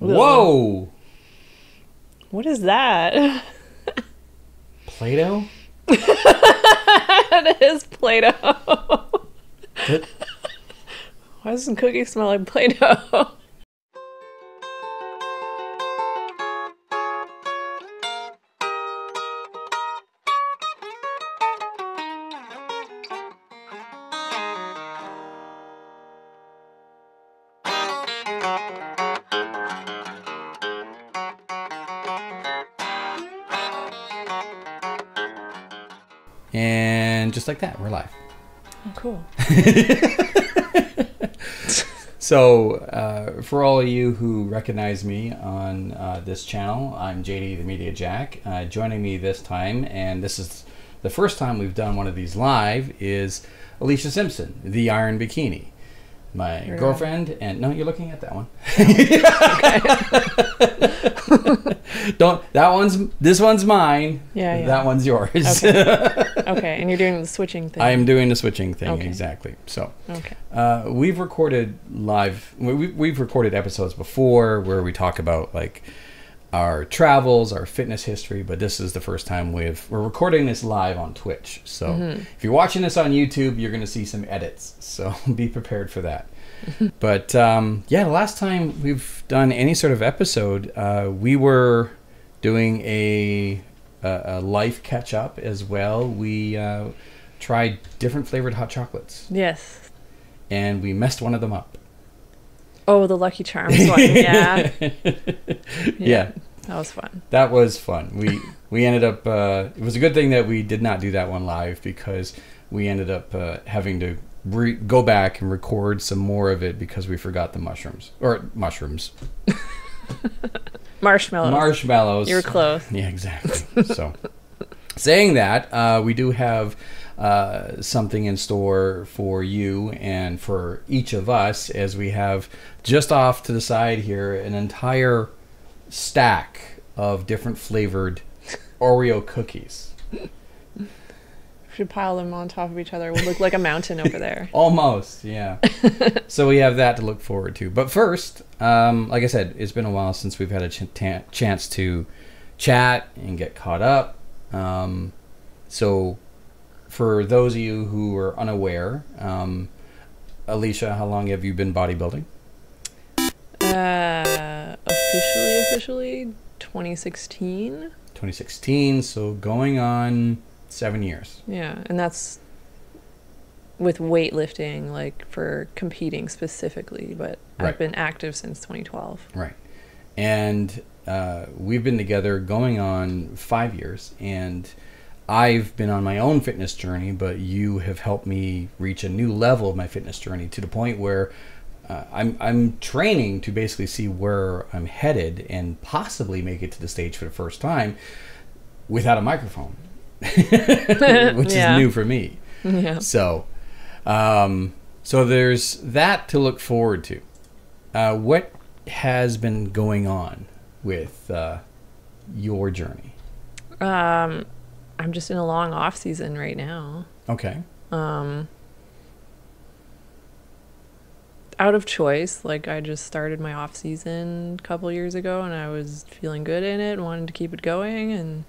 Whoa! What is that? Play-Doh? It is Play-Doh. Why does some cookie smell like Play-Doh? Just like that, we're live. Oh, cool. So, for all of you who recognize me on this channel, I'm JD, the Media Jack. Joining me this time, and this is the first time we've done one of these live, is Alicia Simpson, the Iron Bikini. My really? Girlfriend, and no, you're looking at that one. Okay. Don't, this one's mine. Yeah, yeah. That one's yours. Okay. Okay, and you're doing the switching thing. I am doing the switching thing, okay. Exactly. So, okay. We've recorded live, we've recorded episodes before where we talk about like our travels, our fitness history, but this is the first time we're recording this live on Twitch. So, if you're watching this on YouTube, you're going to see some edits. So, be prepared for that. But yeah, the last time we've done any sort of episode, we were doing a life catch up as well. We tried different flavored hot chocolates. Yes. And we messed one of them up. Oh, the Lucky Charms one. Yeah. Yeah. That was fun. That was fun. We ended up, it was a good thing that we did not do that one live because we ended up having to go back and record some more of it because we forgot the mushrooms. Or mushrooms. Marshmallows. Marshmallows. You were close. Yeah, exactly. So, saying that, we do have something in store for you and for each of us, as we have just off to the side here an entire stack of different flavored Oreo cookies. If you pile them on top of each other, it will look like a mountain over there. Almost, yeah. So we have that to look forward to. But first, like I said, it's been a while since we've had a chance to chat and get caught up. So for those of you who are unaware, Alicia, how long have you been bodybuilding? Officially 2016. 2016, so going on 7 years. Yeah, and that's with weightlifting, like for competing specifically, but right. I've been active since 2012. Right. And we've been together going on 5 years, and I've been on my own fitness journey, but you have helped me reach a new level of my fitness journey to the point where I'm training to basically see where I'm headed and possibly make it to the stage for the first time without a microphone. Which yeah. is new for me. Yeah. So, so there's that to look forward to. What has been going on with your journey? I'm just in a long off season right now. Okay. Out of choice, like I just started my off season a couple years ago, and I was feeling good in it, and wanted to keep it going, and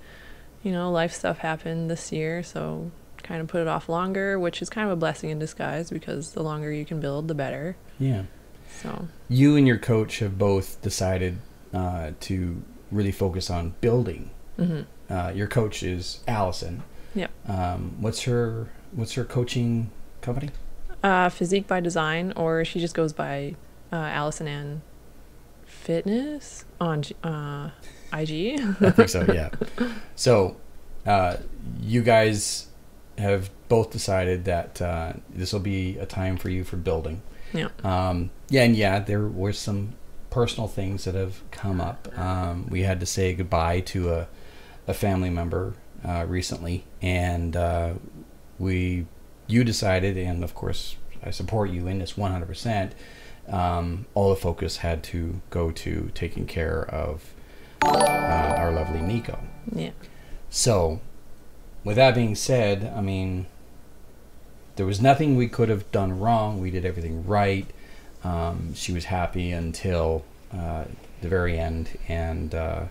you know, life stuff happened this year, so kind of put it off longer, which is kind of a blessing in disguise because the longer you can build, the better. Yeah. So you and your coach have both decided to really focus on building. Mm-hmm. Your coach is Allison. Yeah. What's her coaching company? Physique by Design, or she just goes by Allison Ann Fitness on IG. I think so, yeah. So you guys have both decided that this will be a time for you for building. Yeah. Yeah, and yeah, there were some personal things that have come up. We had to say goodbye to a family member recently, and you decided, and of course I support you in this 100%, all the focus had to go to taking care of our lovely Nico. Yeah. So, with that being said, I mean, there was nothing we could have done wrong. We did everything right. She was happy until the very end. And I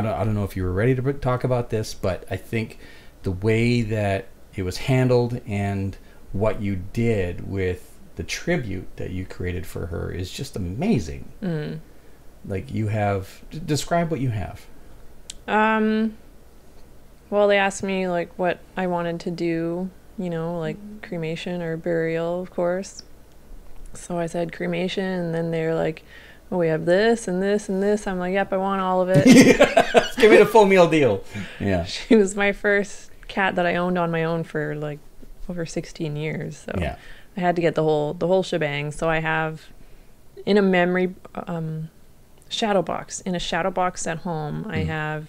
don't know if you were ready to talk about this, but I think the way that it was handled and what you did with the tribute that you created for her is just amazing. Mm. Like, you have, describe what you have. Well, they asked me, like, what I wanted to do, you know, like cremation or burial, of course. So I said cremation, and then they're like, well, we have this and this and this. I'm like, yep, I want all of it. Give me the full meal deal. Yeah. She was my first cat that I owned on my own for, like, over 16 years. So yeah. I had to get the whole shebang. So I have, in a memory, shadow box. In a shadow box at home, I have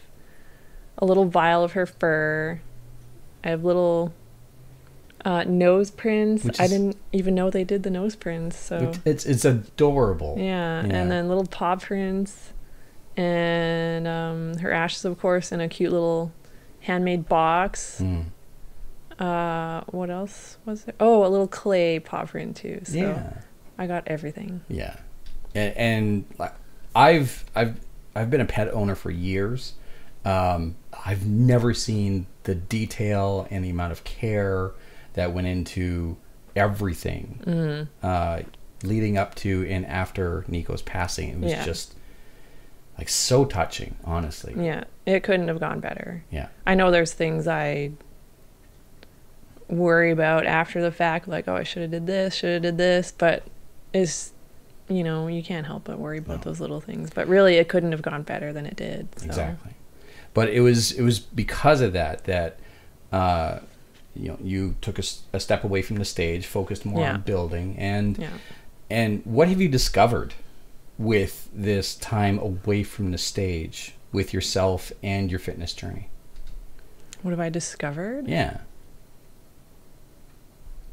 a little vial of her fur. I have little nose prints. I didn't even know they did the nose prints. So it's adorable. Yeah, yeah. And then little paw prints, and her ashes, of course, in a cute little handmade box. Mm. What else was there? Oh, a little clay paw print too. So yeah. I got everything. Yeah, and I've been a pet owner for years. I've never seen the detail and the amount of care that went into everything, leading up to and after Nico's passing. It was just like so touching, honestly. Yeah, it couldn't have gone better. Yeah, I know there's things I worry about after the fact, like, oh, I should have did this, but it's, you know, you can't help but worry about those little things. But really, it couldn't have gone better than it did. So. Exactly. But it was because of that you know, you took a step away from the stage, focused more on building, and what have you discovered with this time away from the stage with yourself and your fitness journey? What have I discovered? Yeah.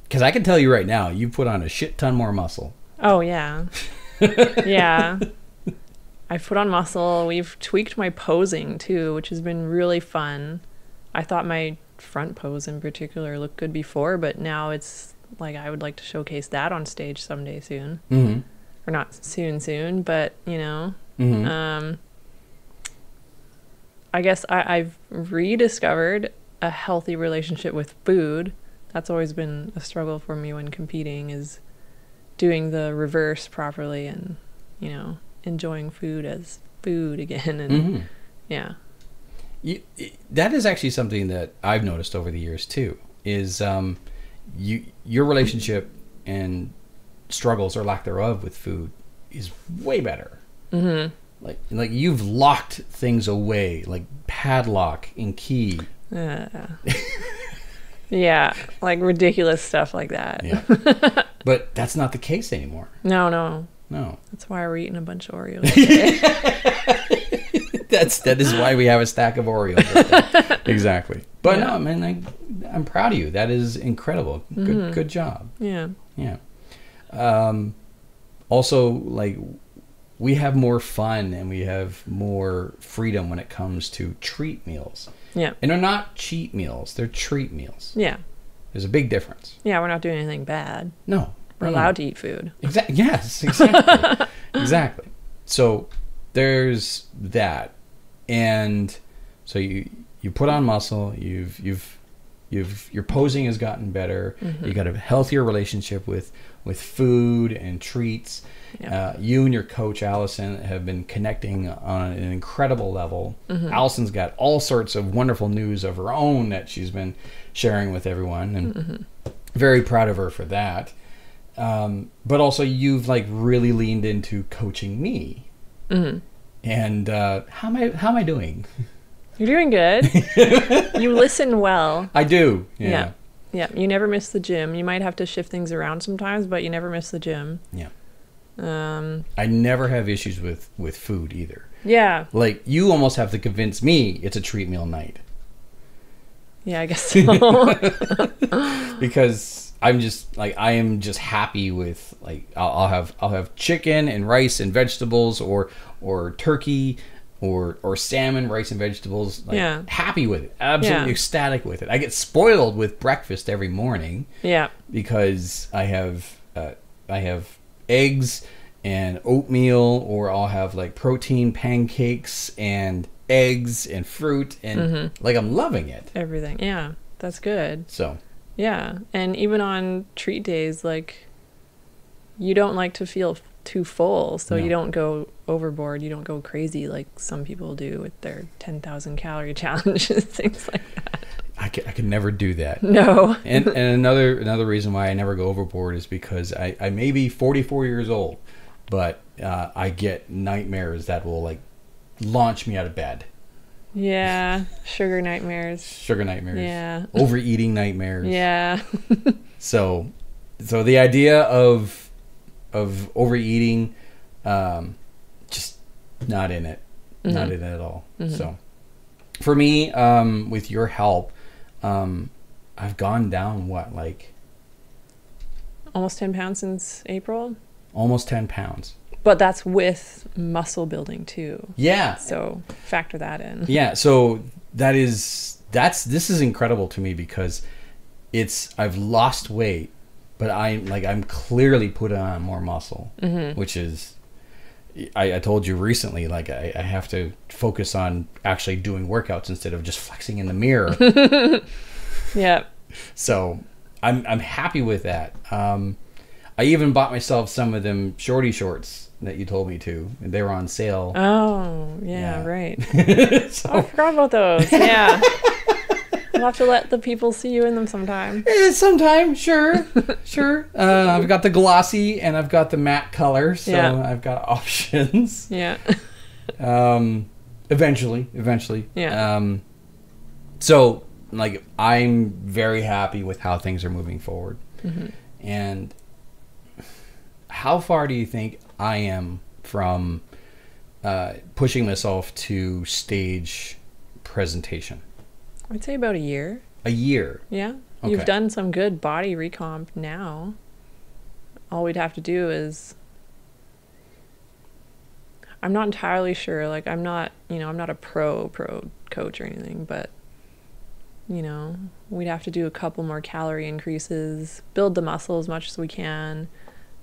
Because I can tell you right now, you put on a shit ton more muscle. Oh, yeah. Yeah. I've put on muscle. We've tweaked my posing, too, which has been really fun. I thought my front pose in particular looked good before, but now it's like I would like to showcase that on stage someday soon. Mm-hmm. Or not soon, but, you know. Mm-hmm. I guess I've rediscovered a healthy relationship with food. That's always been a struggle for me when competing, is doing the reverse properly and, you know, enjoying food as food again. And yeah. That is actually something that I've noticed over the years too, is your relationship and struggles or lack thereof with food is way better. Mm-hmm. Like you've locked things away, like padlock and key. Yeah, like ridiculous stuff like that. Yeah. But that's not the case anymore. No. That's why we're eating a bunch of Oreos today. that is why we have a stack of Oreos. Exactly. But no, man, I'm proud of you. That is incredible. Good job. Yeah. Also, like, we have more fun and we have more freedom when it comes to treat meals. Yeah. And they're not cheat meals. They're treat meals. Yeah. There's a big difference. Yeah, we're not doing anything bad. No. We're allowed to eat food. Exactly. Exactly. So there's that. And so you put on muscle, your posing has gotten better. You got a healthier relationship with food and treats. Yeah. You and your coach, Allison, have been connecting on an incredible level. Allison's got all sorts of wonderful news of her own that she's been sharing with everyone, and very proud of her for that. But also, you've like really leaned into coaching me. And how am I doing? You're doing good. You listen well. I do. Yeah. You never miss the gym. You might have to shift things around sometimes, but you never miss the gym. Yeah. I never have issues with food either. Yeah. Like, you almost have to convince me it's a treat meal night. Yeah, I guess so. Because I am just happy with, like, I'll have chicken and rice and vegetables, or turkey or salmon, rice and vegetables. Like, happy with it. Absolutely ecstatic with it. I get spoiled with breakfast every morning. Yeah. Because I have eggs and oatmeal, or I'll have like protein pancakes and eggs and fruit, and like I'm loving it. Everything. Yeah, that's good. So yeah, and even on treat days, like you don't like to feel too full, so you don't go overboard, you don't go crazy like some people do with their 10,000 calorie challenges, things like that. I could never do that. No. and another reason why I never go overboard is because I may be 44 years old, but I get nightmares that will like launch me out of bed. Yeah, sugar nightmares. Sugar nightmares. Yeah. Overeating nightmares. Yeah. so the idea of overeating, just not in it. Not in it at all. So for me, with your help, I've gone down what, like almost 10 pounds since April? Almost 10 pounds. But that's with muscle building too. Yeah. So factor that in. Yeah. So this is incredible to me because I've lost weight, but I'm clearly putting on more muscle, which is, I told you recently, like I have to focus on actually doing workouts instead of just flexing in the mirror. Yeah. So I'm happy with that. I even bought myself some of them shorty shorts that you told me to, and they were on sale. Oh yeah, right. So, I forgot about those. Yeah. We'll have to let the people see you in them sometime. Sometime, sure. Sure. I've got the glossy and I've got the matte color, so I've got options. Yeah. Eventually. Yeah. So like I'm very happy with how things are moving forward. And how far do you think I am from pushing myself to stage presentation? I'd say about a year. A year? Yeah. Okay. You've done some good body recomp now. All we'd have to do is... I'm not entirely sure. Like, I'm not a pro coach or anything, but, you know, we'd have to do a couple more calorie increases, build the muscle as much as we can,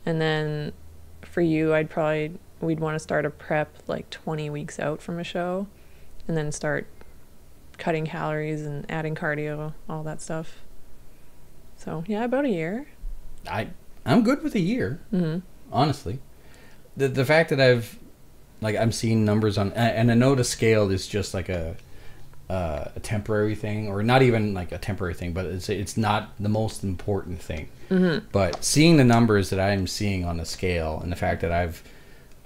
and then for you, we'd want to start a prep like 20 weeks out from a show, and then start cutting calories and adding cardio, all that stuff. So yeah, about a year. I'm good with a year. Honestly, the fact that I'm seeing numbers on, and I know the scale is just like a temporary thing, or not even like a temporary thing, but it's not the most important thing. But seeing the numbers that I'm seeing on the scale, and the fact that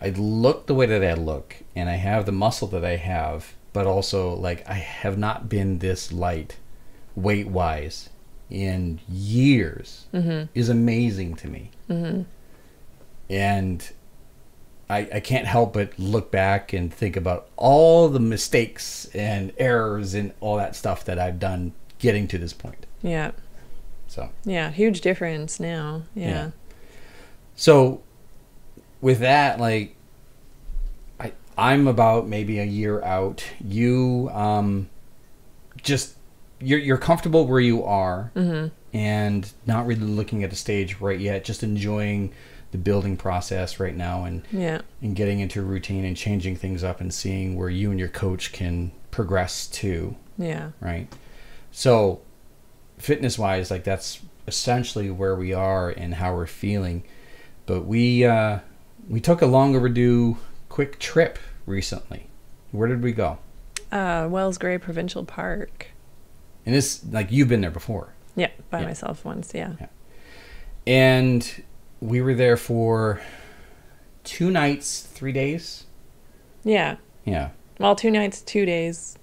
I look the way that I look, and I have the muscle that I have, but also like I have not been this light weight wise in years, is amazing to me. And I can't help but look back and think about all the mistakes and errors and all that stuff that I've done getting to this point. Yeah. So yeah, huge difference now. Yeah. So with that, like I'm about maybe a year out. You just you're comfortable where you are, and not really looking at the stage right yet, just enjoying the building process right now, and getting into a routine and changing things up and seeing where you and your coach can progress to. Yeah. Right. So fitness wise, like that's essentially where we are and how we're feeling. But we took a long overdue quick trip recently. Where did we go? Wells Gray Provincial Park. And it's like you've been there before. Yeah, by myself once, yeah. And we were there for 2 nights, 3 days. Yeah. Yeah. Well, 2 nights, 2 days.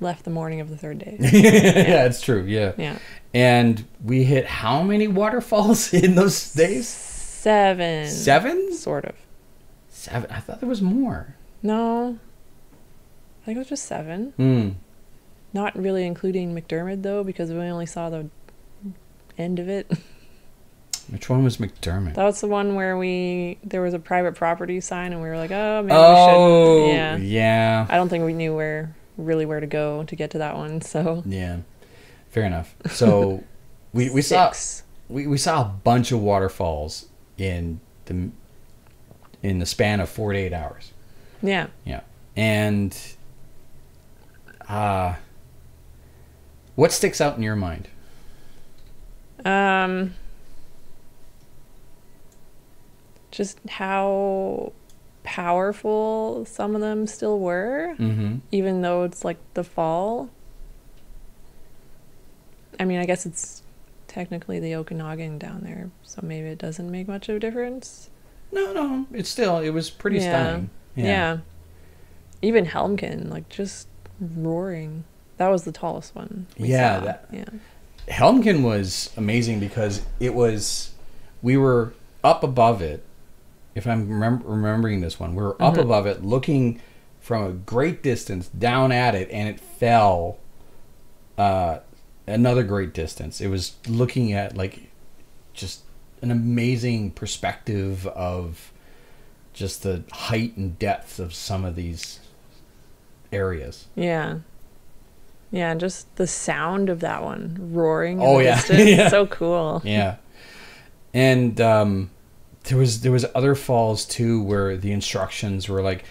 Left the morning of the 3rd day. Yeah, it's true. Yeah. Yeah. And we hit how many waterfalls in those days? 7. 7? Sort of. 7? I thought there was more. No. I think it was just 7. Not really including McDermid, though, because we only saw the end of it. Which one was McDermid? That was the one where there was a private property sign, and we were like, oh, maybe we should. Yeah. Yeah. I don't think we knew really where to go to get to that one, so. Yeah. Fair enough. So we saw a bunch of waterfalls in the in the span of 48 hours. Yeah. Yeah. And what sticks out in your mind? Just how powerful some of them still were, mm-hmm. even though it's like the fall. I mean, I guess it's technically the Okanagan down there, so maybe it doesn't make much of a difference. No, it's still, it was pretty stunning. Yeah. Even Helmkin, like, just roaring. That was the tallest one. Helmkin was amazing because it was, we were up above it. If I'm remembering this one, we were up above it, looking from a great distance down at it, and it fell another great distance. It was looking at, like, just an amazing perspective of just the height and depth of some of these areas. Yeah. Yeah, and just the sound of that one roaring in the distance. Yeah. So cool. Yeah. And there was other falls too where the instructions were like,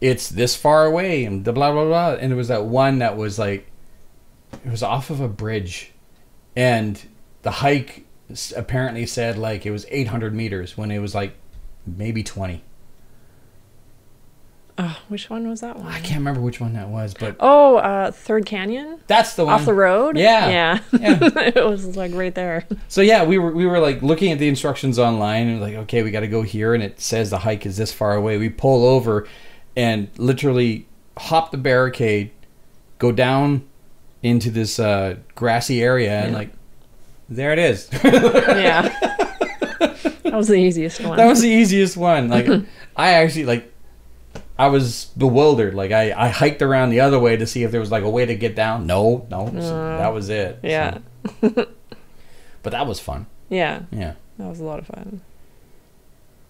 it's this far away and blah blah blah, and there was that one that was like, it was off of a bridge, and the hike apparently said like it was 800 meters when it was like maybe 20. Which one was that one? I can't remember which one that was, but... Third Canyon? That's the one. Off the road? Yeah. It was, like, right there. So, yeah, we were like, looking at the instructions online, and like, okay, we got to go here, and it says the hike is this far away. We pull over and literally hop the barricade, go down into this grassy area, and, like, there it is. Yeah. That was the easiest one. Like, I actually, like... I was bewildered. Like I hiked around the other way to see if there was like a way to get down. No. So that was it. Yeah. So. But that was fun. Yeah. Yeah. That was a lot of fun.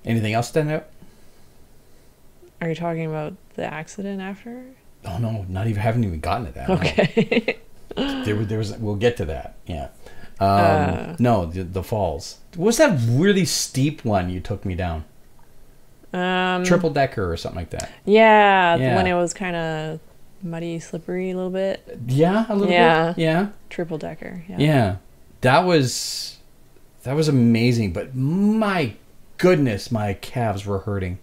Anything else stand out? Are you talking about the accident after? Oh no, haven't even gotten to that. Okay. there was. We'll get to that. Yeah. No, the falls. What's that really steep one you took me down? Triple decker or something like that. Yeah. When it was kind of muddy, slippery a little bit. Yeah, a little bit. Yeah. Triple decker. Yeah. That was amazing, but my goodness, my calves were hurting.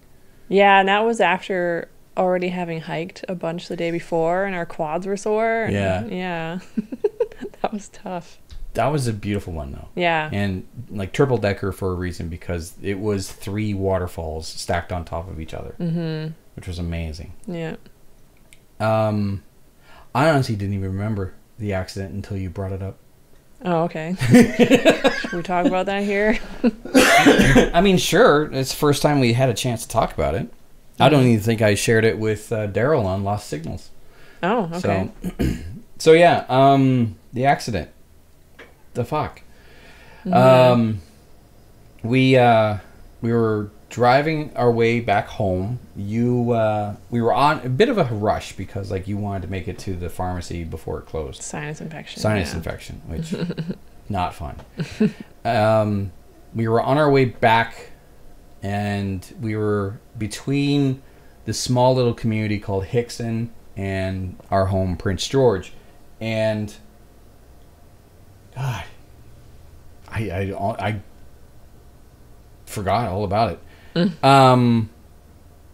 Yeah, and that was after already having hiked a bunch the day before, and our quads were sore. And, yeah. That was tough. That was a beautiful one, though. Yeah. And, like, triple decker for a reason, because it was 3 waterfalls stacked on top of each other, which was amazing. Yeah. I honestly didn't even remember the accident until you brought it up. Oh, okay. Should we talk about that here? I mean, sure. It's the first time we had a chance to talk about it. Mm-hmm. I don't even think I shared it with Daryl on Lost Signals. Oh, okay. So yeah, the accident. The fuck. We were driving our way back home. We were on a bit of a rush because like you wanted to make it to the pharmacy before it closed. Sinus infection, which not fun. We were on our way back, and we were between this small little community called Hickson and our home, Prince George, and God, I forgot all about it.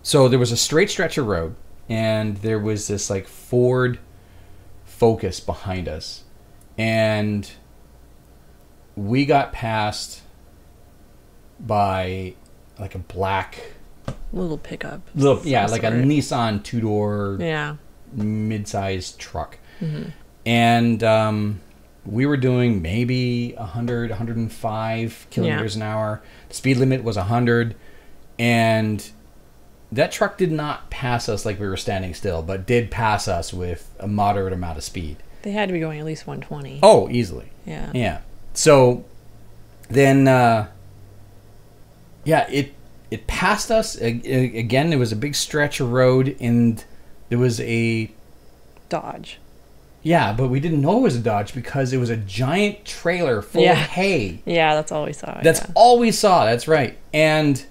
So there was a straight stretch of road, and there was this like Ford Focus behind us, and we got passed by like a black little pickup. A Nissan 2-door mid-sized truck, and we were doing maybe 100, 105 kilometers an hour. The speed limit was 100. And that truck did not pass us like we were standing still, but did pass us with a moderate amount of speed. They had to be going at least 120. Oh, easily. Yeah. Yeah. So then, it passed us. Again, there was a big stretch of road, and there was a... Dodge. Yeah, but we didn't know it was a Dodge because it was a giant trailer full of hay. Yeah, that's all we saw. That's right. And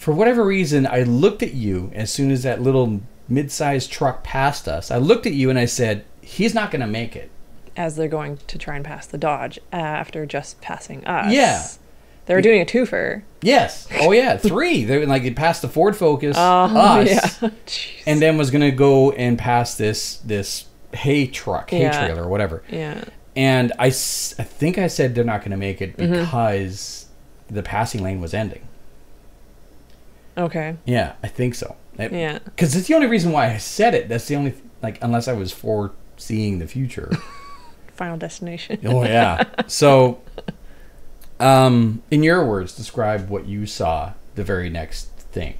For whatever reason, I looked at you as soon as that little mid-sized truck passed us. I looked at you and I said, he's not going to make it. As they're going to try and pass the Dodge after just passing us. Yeah. They were doing a twofer. Yes. Oh, yeah. Three. They like passed the Ford Focus, us, yeah. And then was going to go and pass this hay truck, hay trailer, or whatever. Yeah. And I think I said they're not going to make it because the passing lane was ending. Okay. Yeah, I think so. Yeah. Because it's the only reason why I said it. That's the only, like, unless I was foreseeing the future. Final destination. Oh, yeah. So, in your words, describe what you saw the very next thing.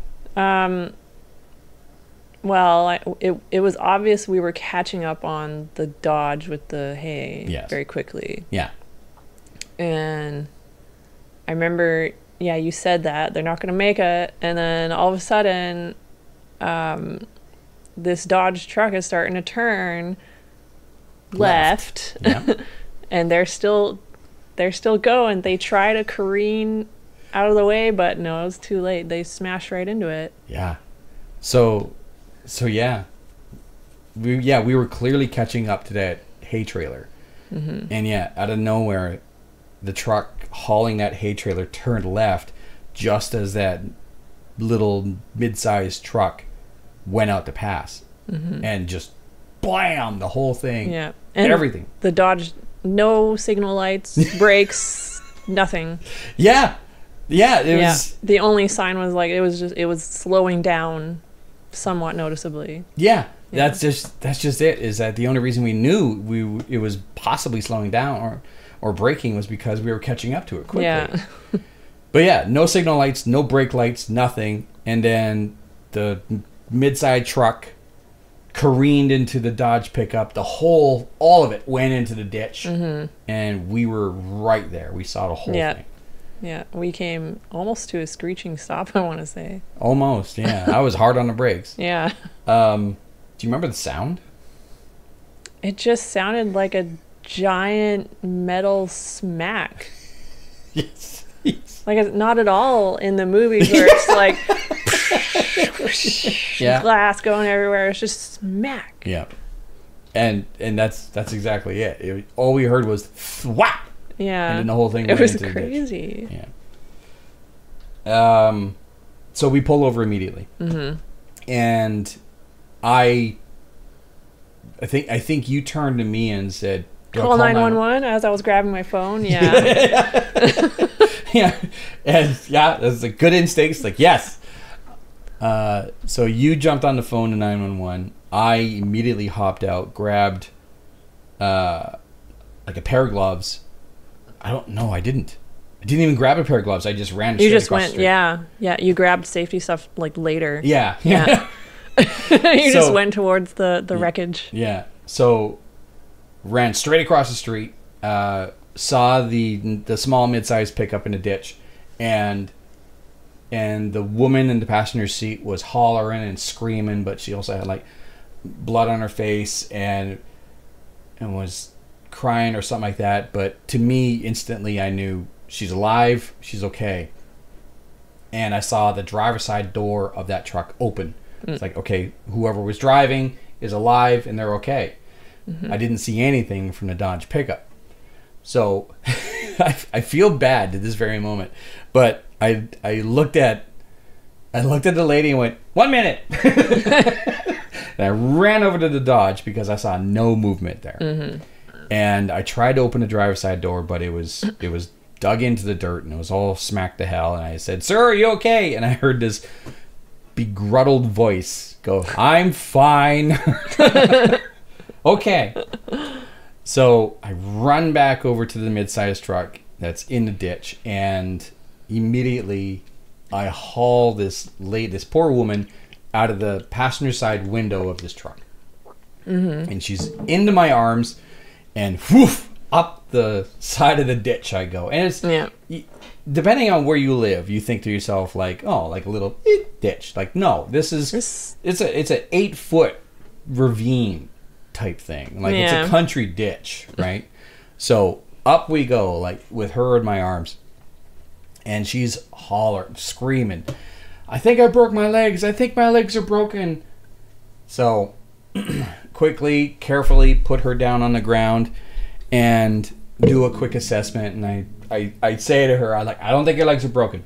Well, it was obvious we were catching up on the Dodge with the hay very quickly. Yeah. And I remember... Yeah, you said that. They're not going to make it. And then all of a sudden, this Dodge truck is starting to turn left. Yeah. And they're still going. They try to careen out of the way, but no, it's too late. They smash right into it. Yeah. So yeah. We were clearly catching up to that hay trailer. Mm-hmm. And yeah, out of nowhere, the truck hauling that hay trailer turned left just as that little mid-sized truck went out to pass. Mm-hmm. And just blam, the whole thing. Yeah. And everything. The Dodge, no signal lights, brakes, nothing. Yeah. Yeah. It was the only sign was like it was slowing down somewhat noticeably. Yeah. That's just it, is that the only reason we knew it was possibly slowing down or braking was because we were catching up to it quickly. Yeah. But yeah, no signal lights, no brake lights, nothing. And then the mid-side truck careened into the Dodge pickup. The whole, all of it went into the ditch. Mm-hmm. And we were right there. We saw the whole thing. Yeah, we came almost to a screeching stop, I want to say. Almost, yeah. I was hard on the brakes. Yeah. Do you remember the sound? It just sounded like a giant metal smack. Yes. Like it's not at all in the movies where it's like glass going everywhere. It's just smack. Yeah. And that's exactly it. All we heard was thwack. Yeah. And then the whole thing went into the ditch. It was crazy. Yeah. So we pull over immediately. Mm-hmm. And I think you turned to me and said, call 911 as I was grabbing my phone. Yeah. Yeah, that's a good instinct. It's like, yes. So you jumped on the phone to 911. I immediately hopped out, grabbed like a pair of gloves. I didn't even grab a pair of gloves. I just ran straight across the street. You just went, yeah. You grabbed safety stuff like later. Yeah. You just went towards the wreckage. Yeah. So ran straight across the street, saw the small mid-sized pickup in a ditch, and the woman in the passenger seat was hollering and screaming, but she also had like blood on her face and was crying or something like that. But to me, instantly, I knew she's alive, she's okay. And I saw the driver's side door of that truck open. It's like, okay, whoever was driving is alive and they're okay. Mm-hmm. I didn't see anything from the Dodge pickup. So I feel bad to this very moment. But I looked at the lady and went, 1 minute. And I ran over to the Dodge because I saw no movement there. Mm-hmm. And I tried to open the driver's side door, but it was dug into the dirt and it was all smacked to hell. And I said, sir, are you okay? And I heard this begrudged voice go, I'm fine. Okay. So I run back over to the mid-sized truck that's in the ditch, and immediately I haul this poor woman out of the passenger side window of this truck. Mm-hmm. And she's into my arms, and whoof, up the side of the ditch I go. And it's depending on where you live, you think to yourself like, oh, like a little ditch. Like, no, this is it's an 8-foot ravine type thing. Like it's a country ditch, right? So up we go, like with her in my arms, and she's hollering, screaming. I think I broke my legs. I think my legs are broken. So quickly, carefully put her down on the ground and do a quick assessment. And I say to her, I don't think your legs are broken.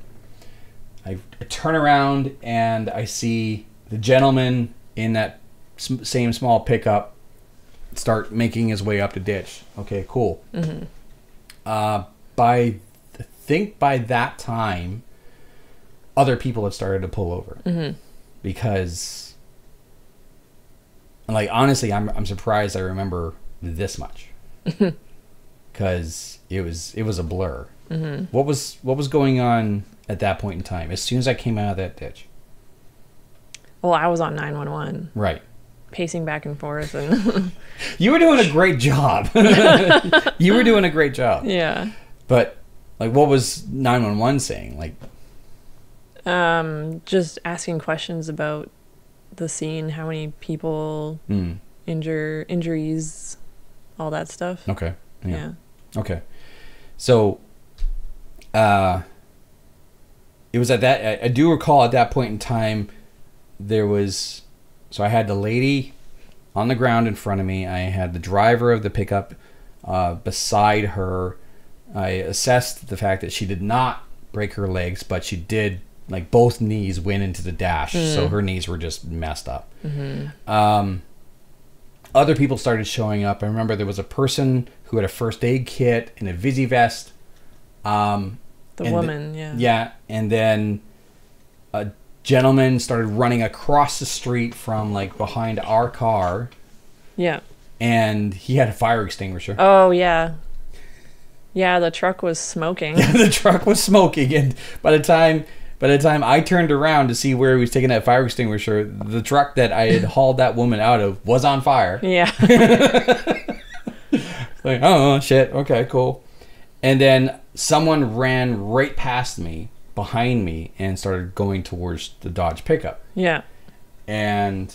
I turn around and I see the gentleman in that same small pickup start making his way up the ditch. Okay, cool. Mm-hmm. I think by that time, other people had started to pull over. Mm-hmm. Because, honestly, I'm surprised I remember this much. Because it was a blur. Mm-hmm. What was going on at that point in time? As soon as I came out of that ditch. Well, I was on 911. Right. Pacing back and forth, and you were doing a great job. You were doing a great job. Yeah. But what was 911 saying? Just asking questions about the scene, how many people, injuries, all that stuff. Okay. Yeah. Okay. So, it was at that, I do recall at that point in time, there was, so I had the lady on the ground in front of me. I had the driver of the pickup beside her. I assessed the fact that she did not break her legs, but she did, both knees went into the dash. Mm. So her knees were just messed up. Mm-hmm. Other people started showing up. I remember there was a person who had a first aid kit and a Visi vest. The woman, yeah. Yeah, and then a gentleman started running across the street from, behind our car. Yeah. And he had a fire extinguisher. Oh, yeah. Yeah, the truck was smoking. The truck was smoking, and by the time I turned around to see where he was taking that fire extinguisher, the truck that I had hauled that woman out of was on fire. Yeah. Oh, shit. Okay, cool. And then someone ran right past me, behind me, and started going towards the Dodge pickup. Yeah. And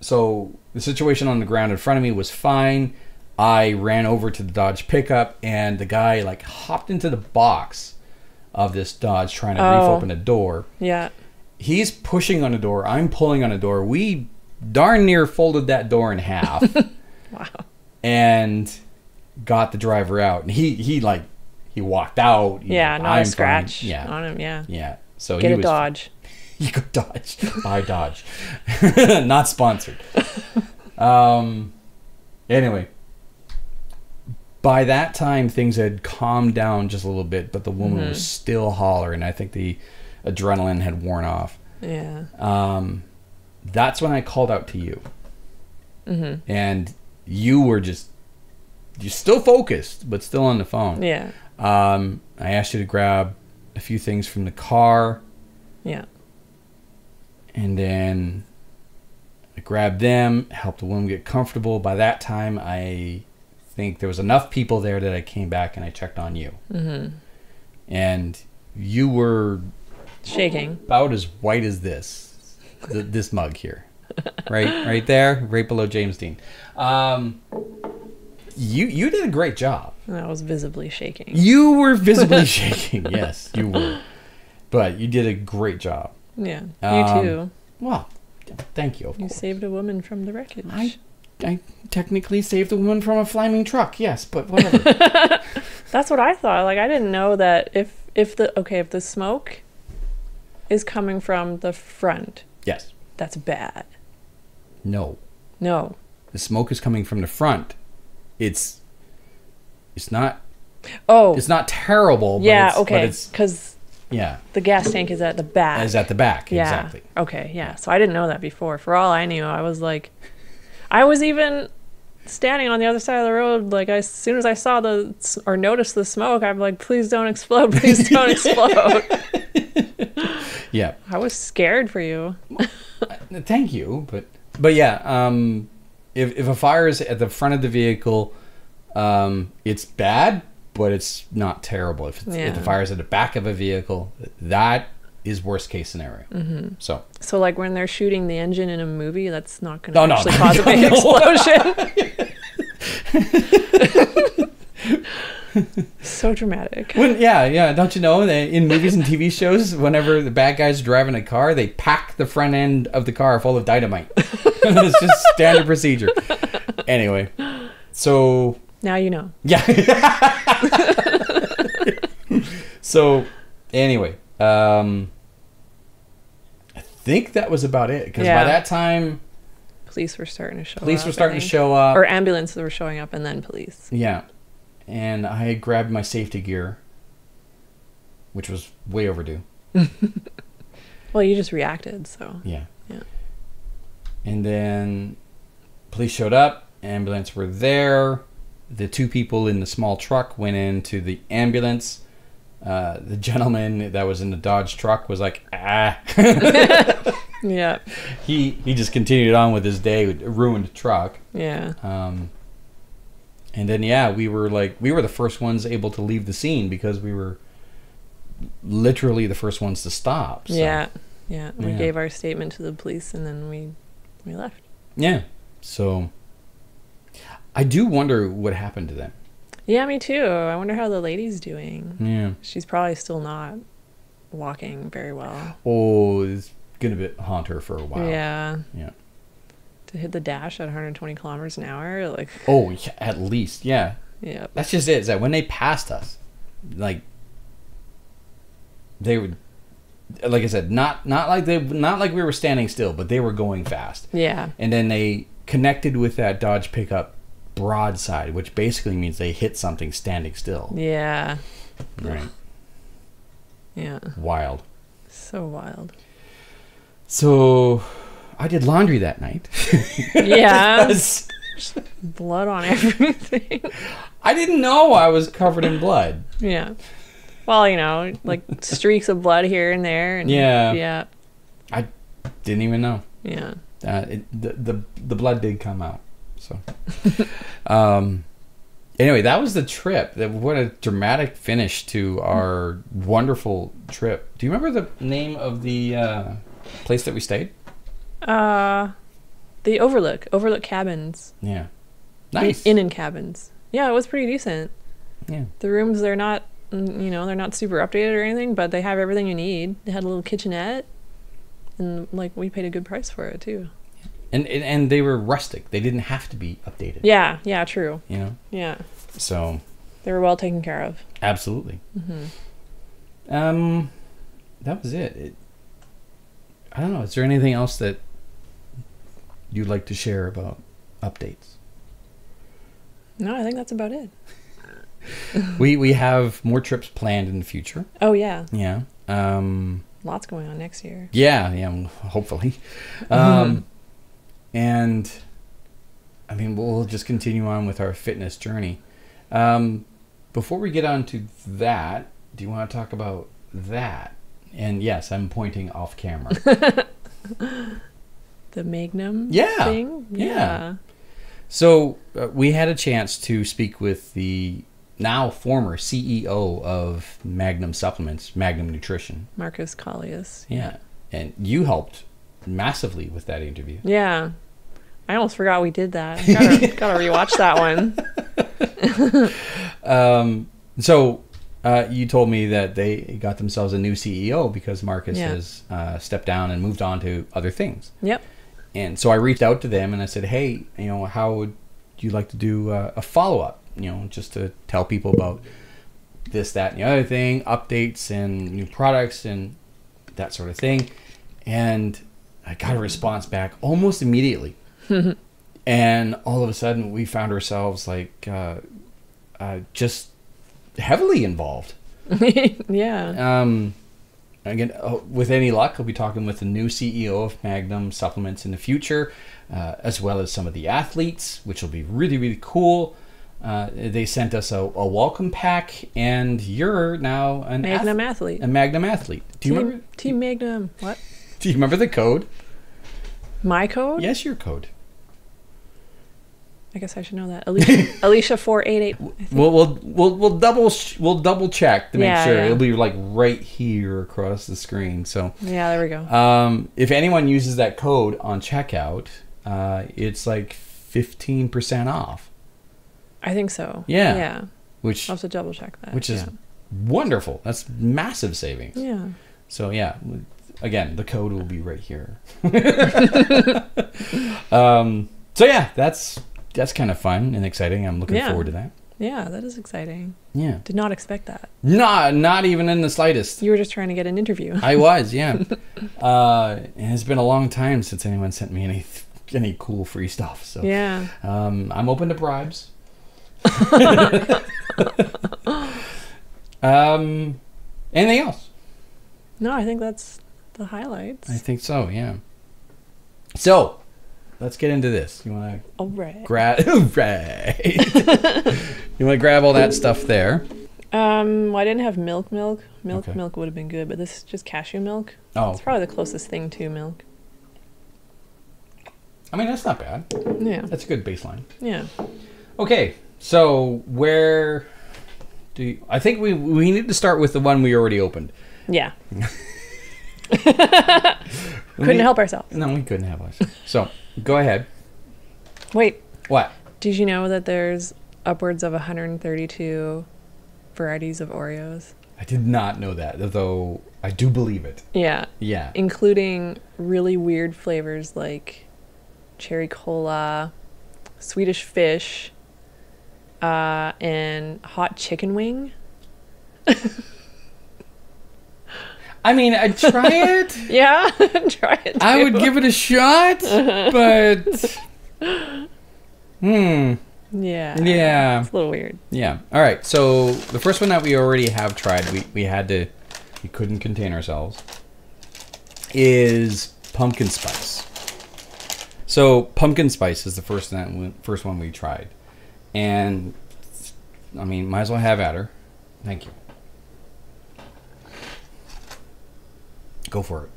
so the situation on the ground in front of me was fine. I ran over to the Dodge pickup, and the guy hopped into the box of this Dodge trying to reef open a door. Yeah. He's pushing on a door. I'm pulling on a door. We darn near folded that door in half. Wow. And got the driver out. And he walked out. Yeah, not a scratch on him. Yeah. Yeah. So he was... Get a Dodge. You go Dodge. Buy Dodge. Not sponsored. Anyway. By that time, things had calmed down just a little bit, but the woman was still hollering. I think the adrenaline had worn off. Yeah. That's when I called out to you. Mm-hmm. And you were you're still focused, but still on the phone. Yeah. I asked you to grab a few things from the car. Yeah. And then I grabbed them, helped the woman get comfortable. By that time, I think there was enough people there that I came back and I checked on you. Mm-hmm. And you were shaking, about as white as this this mug here, right there, right below James Dean. You did a great job. I was visibly shaking. You were visibly shaking. Yes, you were. But you did a great job. Yeah, you too. Well, thank you. Of course. Saved a woman from the wreckage. I technically saved a woman from a flaming truck, yes, but whatever. That's what I thought. I didn't know that if the smoke is coming from the front. Yes. That's bad. No. No. The smoke is coming from the front. It's not. Oh. It's not terrible. Yeah. But it's, because. Yeah. The gas tank is at the back. Is at the back. Yeah. Exactly. Okay. Yeah. So I didn't know that before. For all I knew, I was like. I was even standing on the other side of the road, as soon as I saw noticed the smoke, I'm like, please don't explode, please don't explode. Yeah. I was scared for you. Thank you, but yeah, if a fire is at the front of the vehicle, it's bad, but it's not terrible. If the fire is at the back of a vehicle, that is worst case scenario. Mm-hmm. So when they're shooting the engine in a movie, that's not going to cause a big explosion. So dramatic. When, yeah. Don't you know they, in movies and TV shows, whenever the bad guys are driving a car, they pack the front end of the car full of dynamite. It's just standard procedure. Anyway, so now you know. Yeah. So anyway, I think that was about it, because by that time police were starting to show up. Or ambulances were showing up, and then police. Yeah. And I grabbed my safety gear, which was way overdue. Well, you just reacted, so. Yeah. Yeah. And then police showed up, ambulance were there. The two people in the small truck went into the ambulance. The gentleman that was in the Dodge truck was like, ah. Yeah. He just continued on with his day with a ruined truck. Yeah. And then, yeah, we were the first ones able to leave the scene, because we were literally the first ones to stop. So. Yeah, yeah. We gave our statement to the police, and then we left. Yeah. So I do wonder what happened to them. Yeah, me too. I wonder how the lady's doing. Yeah. She's probably still not walking very well. Oh, it's going to haunt her for a while. Yeah. Yeah. To hit the dash at 120 kilometers an hour, like... Oh, yeah, at least, yeah. Yeah. That's just it. Is that when they passed us, like, they would, like I said, not like we were standing still, but they were going fast. Yeah. And then they connected with that Dodge pickup broadside, which basically means they hit something standing still. Yeah. Right. Yeah. Wild. So wild. So... I did laundry that night. Yeah. Blood on everything. I didn't know I was covered in blood. Yeah. Well, you know, like streaks of blood here and there. And yeah. Yeah. I didn't even know. Yeah. The blood did come out. So. Anyway, that was the trip. What a dramatic finish to our wonderful trip. Do you remember the name of the place that we stayed? The Overlook Cabins. Yeah. Nice. Inn cabins. Yeah, it was pretty decent. Yeah. The rooms, they're not, you know, they're not super updated or anything, but they have everything you need. They had a little kitchenette, and like we paid a good price for it too. And they were rustic. They didn't have to be updated. Yeah, yeah, true. You know? Yeah. So. They were well taken care of. Absolutely. Mm-hmm. That was it. I don't know. Is there anything else that you'd like to share about updates? No, I think that's about it. we have more trips planned in the future. Oh yeah. Yeah. Lots going on next year. Yeah, yeah, hopefully. And I mean, we'll just continue on with our fitness journey. Before we get on to that, do you want to talk about that? And yes, I'm pointing off camera. The Magnum thing? Yeah. Yeah. So we had a chance to speak with the now former CEO of Magnum Supplements, Magnum Nutrition. Marcus Kollias. Yeah. And you helped massively with that interview. Yeah. I almost forgot we did that. Gotta rewatch that one. You told me that they got themselves a new CEO because Marcus has stepped down and moved on to other things. Yep. And so I reached out to them and I said, hey, you know, how would you like to do a follow-up? You know, just to tell people about this, that, and the other thing, updates and new products and that sort of thing. And I got a response back almost immediately. And all of a sudden we found ourselves like just... heavily involved. Yeah. Again, with any luck, I'll be talking with the new CEO of Magnum Supplements in the future, as well as some of the athletes, which will be really, really cool. They sent us a welcome pack, and you're now an Magnum athlete. A Magnum athlete. Do you remember? Team Magnum. What? Do you remember the code? My code? Yes, your code. I guess I should know that. Alicia 488. We'll double check to make sure. Yeah. It'll be like right here across the screen. So yeah, there we go. If anyone uses that code on checkout, it's like 15% off. I think so. Yeah. Yeah. Which I'll have to double check that. Which is wonderful. That's massive savings. Yeah. So yeah, again, the code will be right here. So yeah, that's kind of fun and exciting. I'm looking forward to that. Yeah, that is exciting. Yeah. Did not expect that. Not even in the slightest. You were just trying to get an interview. I was, yeah. And it's been a long time since anyone sent me any cool free stuff. So yeah. I'm open to bribes. Anything else? No, I think that's the highlights. I think so, yeah. So, let's get into this. You want to You want to grab all that stuff there? Well, I didn't have milk. Milk would have been good, but this is just cashew milk. Oh, it's probably the closest thing to milk. I mean, that's not bad. Yeah, that's a good baseline. Yeah. Okay, so where do you, I think we need to start with the one we already opened. Yeah. Couldn't help ourselves. No, we couldn't help ourselves. So go ahead. Wait. What? Did you know that there's upwards of 132 varieties of Oreos? I did not know that, though I do believe it. Yeah. Yeah. Including really weird flavors like cherry cola, Swedish fish, and hot chicken wing. I mean, I'd try it. Yeah, try it too. I would give it a shot, but... Yeah. Yeah. It's a little weird. Yeah. All right, so the first one that we already have tried, we couldn't contain ourselves, is pumpkin spice. So pumpkin spice is the first one we tried. And, I mean, might as well have at her. Thank you. Go for it.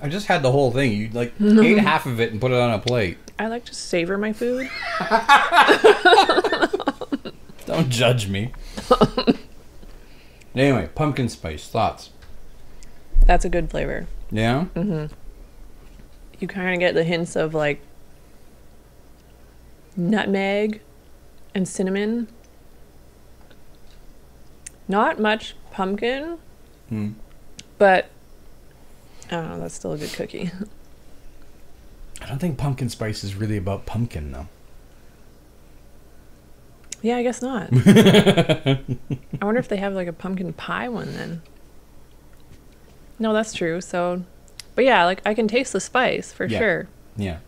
I just had the whole thing. You like ate half of it and put it on a plate. I like to savor my food. Don't judge me. Anyway, pumpkin spice, thoughts? That's a good flavor. Yeah? Mm-hmm. You kind of get the hints of like nutmeg and cinnamon. Not much pumpkin, but I don't know, that's still a good cookie. I don't think pumpkin spice is really about pumpkin though. Yeah, I guess not. I wonder if they have like a pumpkin pie one then. No, that's true, so... But yeah, like I can taste the spice for sure. Yeah.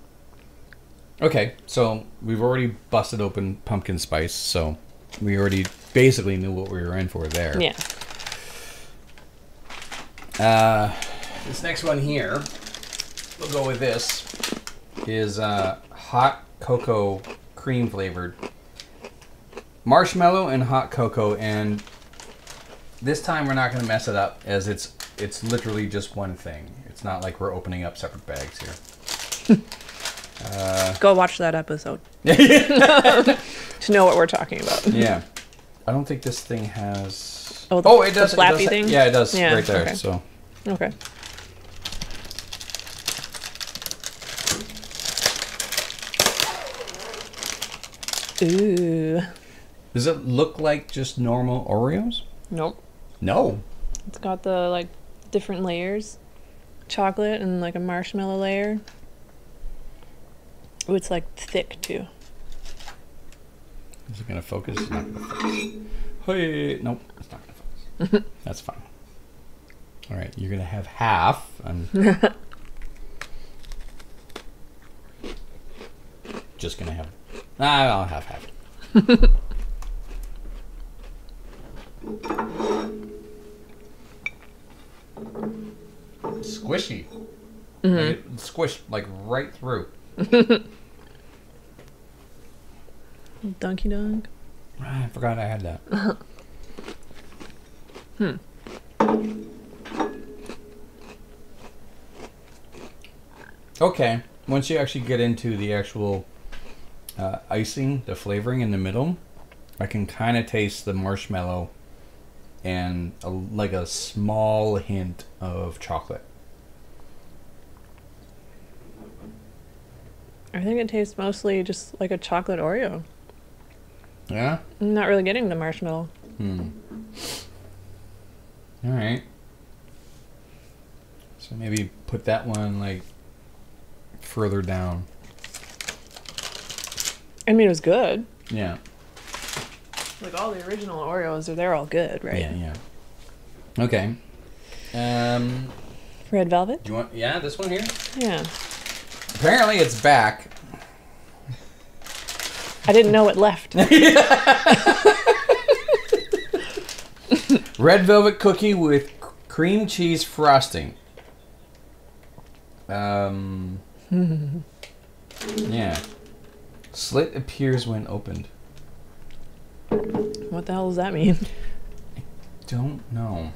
Okay, so we've already busted open pumpkin spice, so we already basically knew what we were in for there. Yeah. This next one here, we'll go with this, is hot cocoa cream flavored. Marshmallow and hot cocoa, and this time we're not going to mess it up as it's literally just one thing. It's not like we're opening up separate bags here. Go watch that episode to know what we're talking about. Yeah. I don't think this thing has... Oh, it does. The flappy thing? Yeah, it does. Yeah, right there. Okay. So. Okay. Ooh. Does it look like just normal Oreos? Nope. No. It's got the like different layers. Chocolate and like a marshmallow layer. Ooh, it's like thick too. Is it gonna focus? It's not gonna focus. Hey, nope, it's not gonna focus. That's fine. All right, you're gonna have half. I'm just gonna have. I'll have half. Squishy. Like squished like right through. Donkey dog. I forgot I had that. Okay, once you actually get into the actual icing, the flavoring in the middle, I can kind of taste the marshmallow and like a small hint of chocolate. I think it tastes mostly just like a chocolate Oreo. Yeah? I'm not really getting the marshmallow. Hmm. All right. So maybe put that one like further down. I mean, it was good. Yeah. Like all the original Oreos, they're all good, right? Yeah, yeah. Okay. Red Velvet? Do you want, yeah, this one here? Yeah. Apparently it's back. I didn't know it left. Red Velvet cookie with cream cheese frosting. Yeah. Slit appears when opened. What the hell does that mean? I don't know.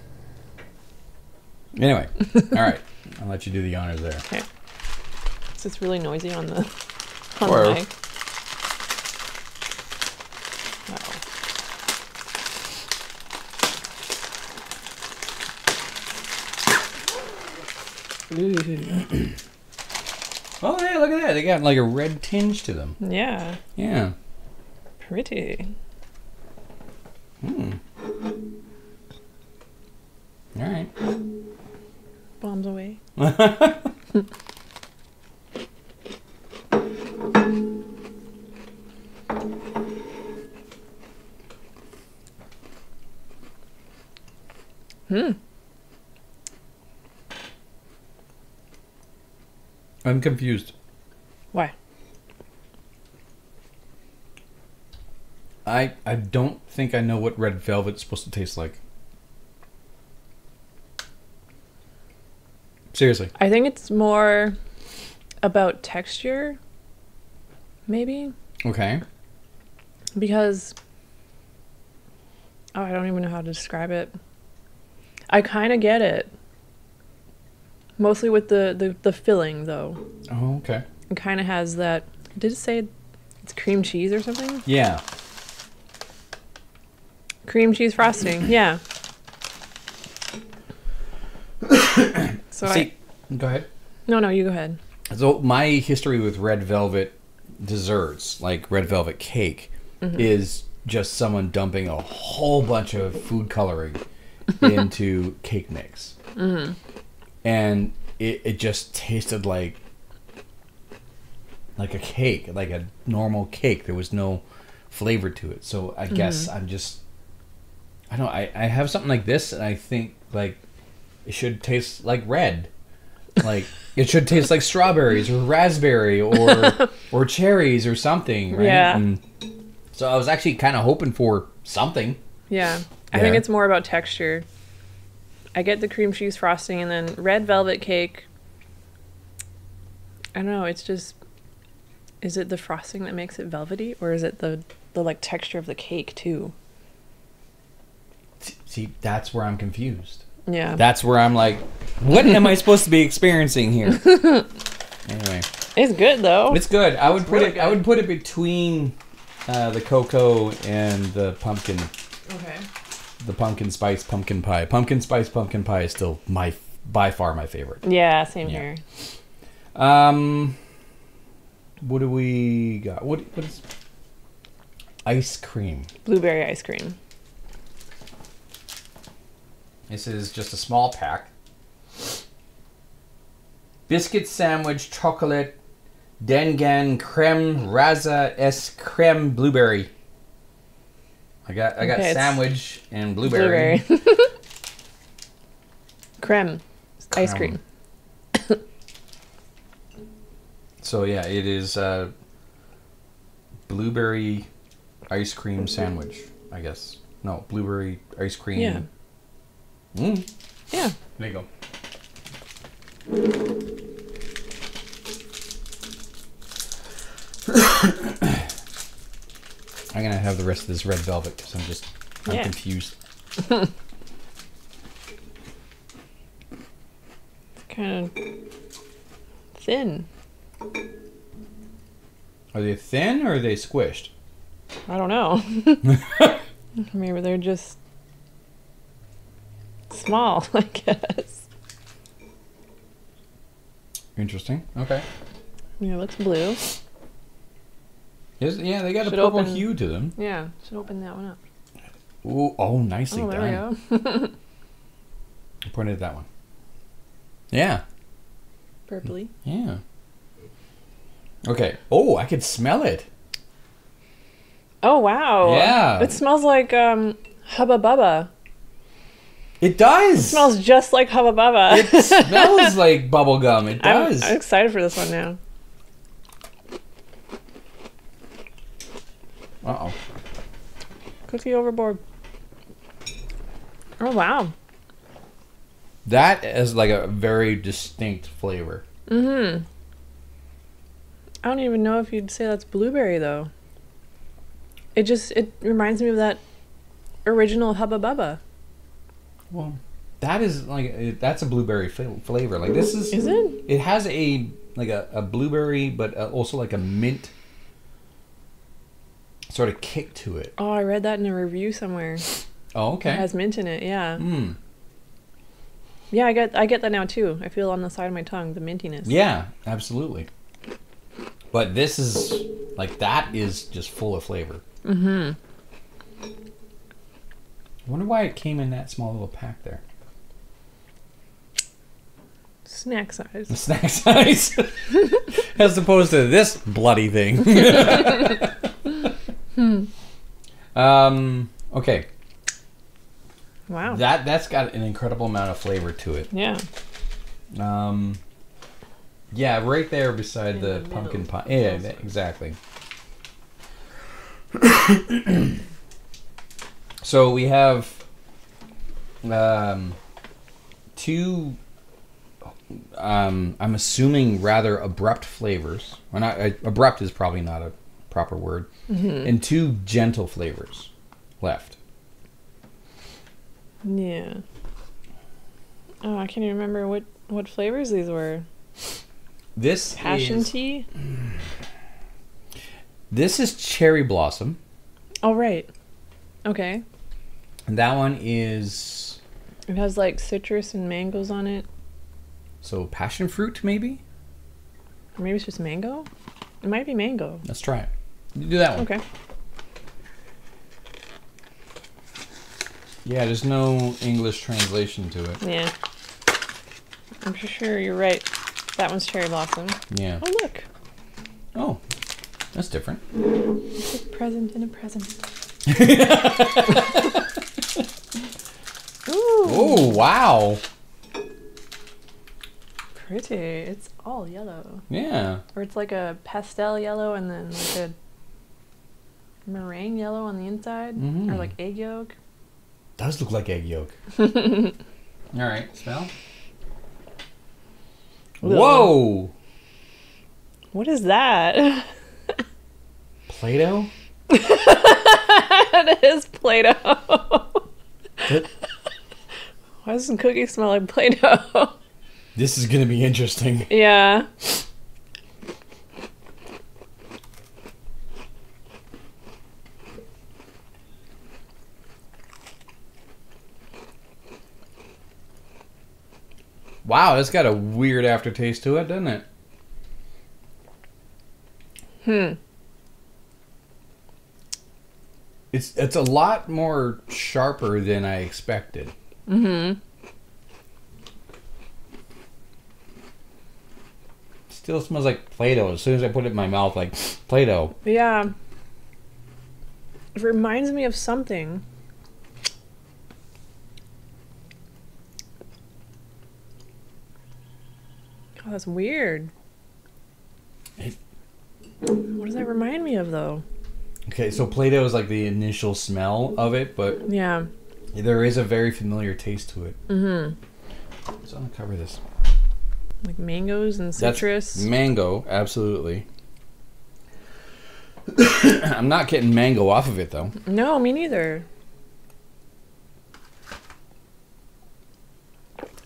Anyway, all right. I'll let you do the honors there. Okay. It's really noisy on the mic. Oh, hey, look at that. They got like a red tinge to them. Yeah. Yeah. Pretty. Hmm. All right. Bombs away. Hmm. I'm confused. Why? I don't think I know what Red Velvet's supposed to taste like. Seriously. I think it's more about texture, maybe. Okay. Because, oh, I don't even know how to describe it. I kind of get it. Mostly with the filling, though. Oh, okay. It kind of has that... Did it say it's cream cheese or something? Yeah. Cream cheese frosting, yeah. So see, go ahead. No, no, you go ahead. So my history with Red Velvet desserts, like Red Velvet cake, is just someone dumping a whole bunch of food coloring into cake mix, and it just tasted like a cake, like a normal cake. There was no flavor to it. So I guess I'm just, I don't know, I have something like this, and I think like it should taste like red, like it should taste like strawberries or raspberry or cherries or something, right? Yeah. And so I was actually kind of hoping for something. Yeah. I think it's more about texture. I get the cream cheese frosting, and then Red Velvet cake. I don't know, it's just, is it the frosting that makes it velvety, or is it the like texture of the cake too? See, that's where I'm confused. Yeah. That's where I'm like, what am I supposed to be experiencing here? Anyway. It's good though. It's good. I would put really it good. I would put it between the cocoa and the pumpkin. Okay. The pumpkin spice pumpkin pie. Pumpkin spice pumpkin pie is still by far my favorite. Yeah, same here. What do we got? What is ice cream? Blueberry ice cream. This is just a small pack. Biscuit sandwich, chocolate, dengan, creme, rasa, es creme, blueberry. I got sandwich and blueberry. Creme. Ice cream. So yeah, it is blueberry ice cream sandwich, I guess. No, blueberry ice cream. Yeah. Mm. Yeah. There you go. I'm gonna have the rest of this Red Velvet because I'm confused. It's kind of thin. Are they thin or are they squished? I don't know. Maybe they're just small, I guess. Interesting. Okay. Yeah, it looks blue. Is, yeah, they got a purple hue to them. Yeah, should open that one up. Ooh, oh, nicely done. There we go. I pointed at that one. Yeah. Purpley. Yeah. Okay. Oh, I could smell it. Oh, wow. Yeah. It smells like Hubba Bubba. It does. It smells just like Hubba Bubba. It smells like bubblegum. It does. I'm excited for this one now. Uh-oh. Cookie overboard. Oh, wow. That is like a very distinct flavor. Mm-hmm. I don't even know if you'd say that's blueberry, though. It just, it reminds me of that original Hubba Bubba. Well, that is like, that's a blueberry flavor. Like this is. Is it? It has a, like a blueberry, but also like a mint sort of kick to it. Oh, I read that in a review somewhere. Oh, okay. It has mint in it, yeah. Mm. Yeah, I get that now too. I feel on the side of my tongue the mintiness. Yeah, absolutely. But this is like, that is just full of flavor. Mm-hmm. I wonder why it came in that small little pack there. Snack size. Snack size, as opposed to this bloody thing. Okay. Wow. That's got an incredible amount of flavor to it. Yeah. Yeah, right there beside the pumpkin pie. Yeah, exactly. So we have two, I'm assuming, rather abrupt flavors. Well, not, abrupt is probably not a proper word. Mm-hmm. And two gentle flavors left. Yeah. Oh, I can't even remember what flavors these were. This passion is, tea. This is cherry blossom. Oh, right. Okay. And that one is. It has like citrus and mangoes on it. So passion fruit, maybe. Or maybe it's just mango. It might be mango. Let's try it. You do that one. Okay. Yeah, there's no English translation to it. Yeah. I'm sure you're right. That one's cherry blossom. Yeah. Oh, look. Oh, that's different. It's a present and a present. Ooh. Oh, wow. Pretty. It's all yellow. Yeah. Or it's like a pastel yellow and then like a meringue yellow on the inside. Mm-hmm. Or like egg yolk. Does look like egg yolk. All right, smell. Whoa! What is that? Play-Doh? It is Play-Doh. Why does some cookie smell like Play-Doh? This is gonna be interesting. Yeah. Wow, that's got a weird aftertaste to it, doesn't it? Hmm. It's a lot more sharper than I expected. Mm-hmm. Still smells like Play-Doh. As soon as I put it in my mouth, like Play-Doh. Yeah. It reminds me of something. Oh, that's weird. What does that remind me of, though? Okay, so Play-Doh is like the initial smell of it, but yeah, there is a very familiar taste to it. Mm-hmm. Let's uncover this. Like mangoes and citrus. That's mango, absolutely. I'm not getting mango off of it, though. No, me neither.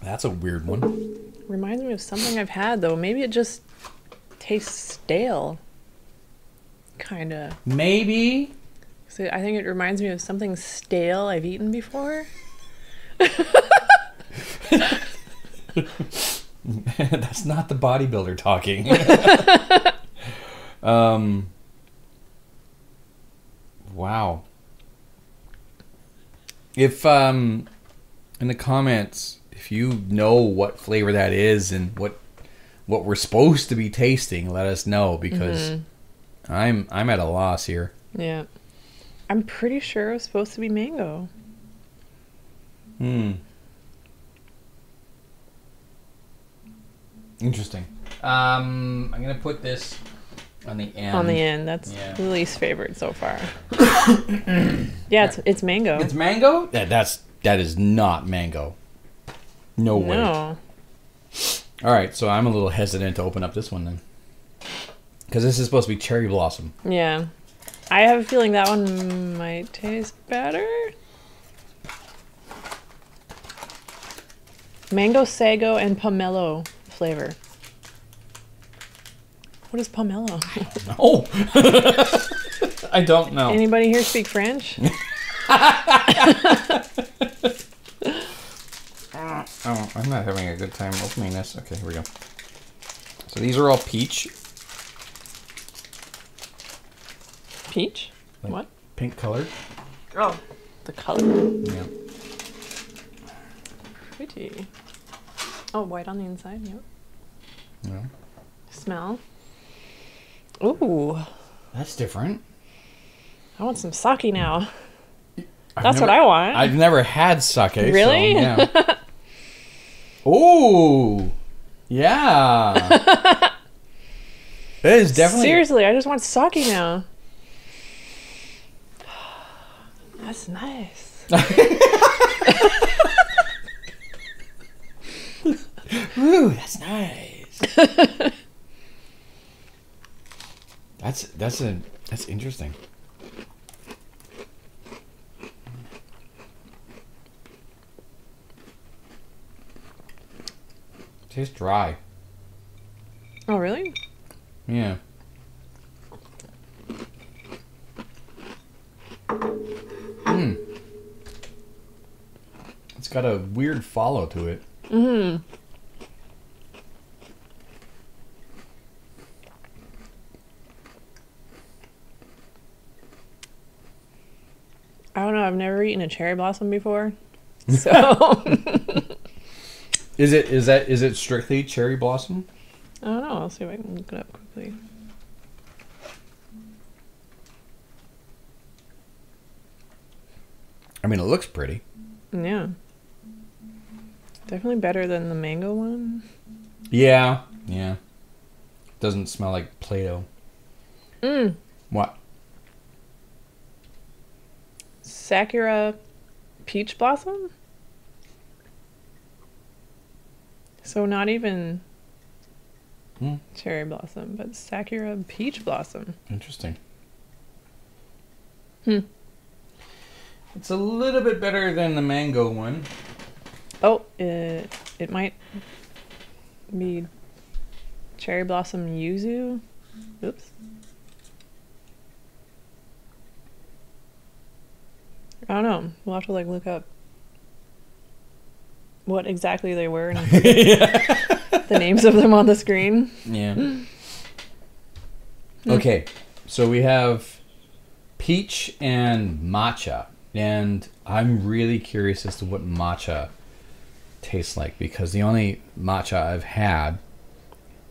That's a weird one. Reminds me of something I've had, though. Maybe it just tastes stale. Kind of. Maybe. So I think it reminds me of something stale I've eaten before. That's not the bodybuilder talking. Wow. If in the comments, if you know what flavor that is and what we're supposed to be tasting, let us know, because I'm at a loss here. Yeah. I'm pretty sure it was supposed to be mango. Hmm. Interesting. I'm going to put this on the end. On the end. That's the least favorite so far. Yeah, it's mango. It's mango? That is not mango. No way. No. All right, so I'm a little hesitant to open up this one then. Because this is supposed to be cherry blossom. Yeah. I have a feeling that one might taste better. Mango, sago, and pomelo flavor. What is pomelo? Oh, I don't know. Anybody here speak French? Oh, I'm not having a good time opening this. Okay, here we go. So these are all peach. Peach? Like what? Pink color. Oh, the color. Yeah. Pretty. Oh, white on the inside, yep. Yeah. Smell. Ooh. That's different. I want some sake now. That's what I want. I've never had sake. Really? So, yeah. Ooh. Yeah. It is definitely. Seriously, I just want sake now. That's nice. Ooh, that's nice. that's interesting. Tastes dry. Oh, really? Yeah. It's got a weird follow to it. Mm-hmm. I don't know. I've never eaten a cherry blossom before, so. Is it strictly cherry blossom? I don't know. I'll see if I can look it up quickly. I mean, it looks pretty. Yeah. Definitely better than the mango one. Yeah, yeah. Doesn't smell like Play-Doh. Mm. What? Sakura peach blossom? So not even cherry blossom, but Sakura peach blossom. Interesting. Hmm. It's a little bit better than the mango one. Oh, it might be cherry blossom yuzu. Oops. I don't know. We'll have to like look up what exactly they were and the names of them on the screen. Yeah. Okay, so we have peach and matcha. And I'm really curious as to what matcha tastes like, because the only matcha I've had